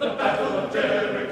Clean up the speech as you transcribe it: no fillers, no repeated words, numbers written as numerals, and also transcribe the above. The battle of Jericho.